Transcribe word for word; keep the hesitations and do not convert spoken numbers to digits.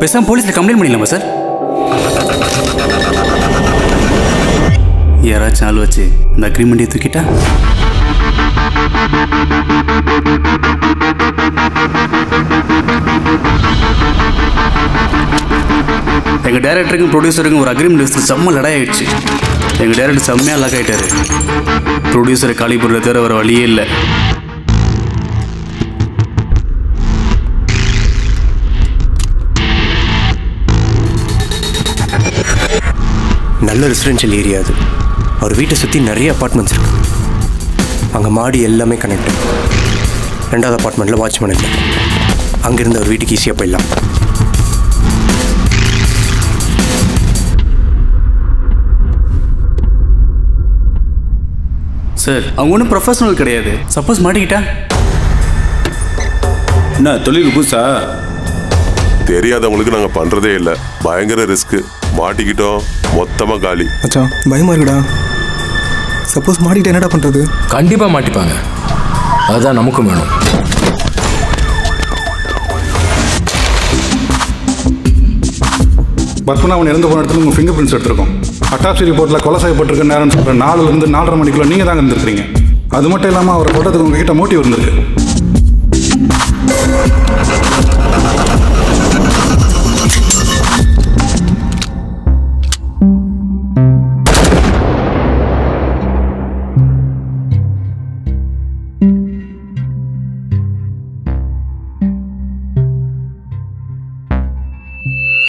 பேசாம போலீஸ்ல கம்ப்ளைண்ட் பண்ணிடலாமா சார்? யாராச்சும் ஆள் வச்சு இந்த அக்ரிமெண்ட்டை தூக்கிட்டா? எங்கள் டேரக்டருக்கும் ப்ரொடியூசருக்கும் ஒரு அக்ரிமெண்ட் லிஸ்ட்டு செம்ம லடாய் ஆயிடுச்சு. எங்கள் டேரக்டர் செம்மையாக லாக் ஆகிட்டாரு. ப்ரொடியூசரை காலி பண்ணுற தவிர வர வழியே இல்லை. நல்ல ரெசிடென்ஷியல் ஏரியா அது. அவர் வீட்டை சுற்றி நிறைய அப்பார்ட்மெண்ட்ஸ் இருக்கு. அங்கே மாடி எல்லாமே கனெக்டட். ரெண்டாவது அப்பார்ட்மெண்ட்டில் வாட்ச்மேன் இல்லை. அங்கேருந்து அவர் வீட்டுக்கு ஈஸியாக போயிடலாம். சார், அவங்க ஒன்றும் ப்ரொஃபஷனல் கிடையாது. சப்போஸ் மாட்டிக்கிட்டா என்ன? தொழில் புதுசா தெரியாதவங்களுக்கு நாங்கள் பண்ணுறதே இல்லை. பயங்கர ரிஸ்க்கு. மாட்டிக்கிட்டோம் மொத்தமாக காலி. அச்சா, பயமாக இருக்குடா. சப்போஸ் மாட்டிக்கிட்டா என்னடா பண்ணுறது? கண்டிப்பாக மாட்டிப்பாங்க. அதுதான் நமக்கும் வேணும். பத்மனா அவன் இறந்து போன இடத்துல உங்கள் ஃபிங்கர் பிரிண்ட்ஸ் எடுத்துருக்கோம். அட்டாப்சி ரிப்போர்ட்டில் கொலை செய்யப்பட்டிருக்க நேரம்னு சொல்கிற நாலுலேருந்து நாலரை மணிக்குள்ளே நீங்கள் தாங்க இருந்துருக்கிறீங்க. அது மட்டும் இல்லாமல் அவரை போட்டதுக்கு உங்ககிட்ட மோட்டிவ் இருந்திருக்கு.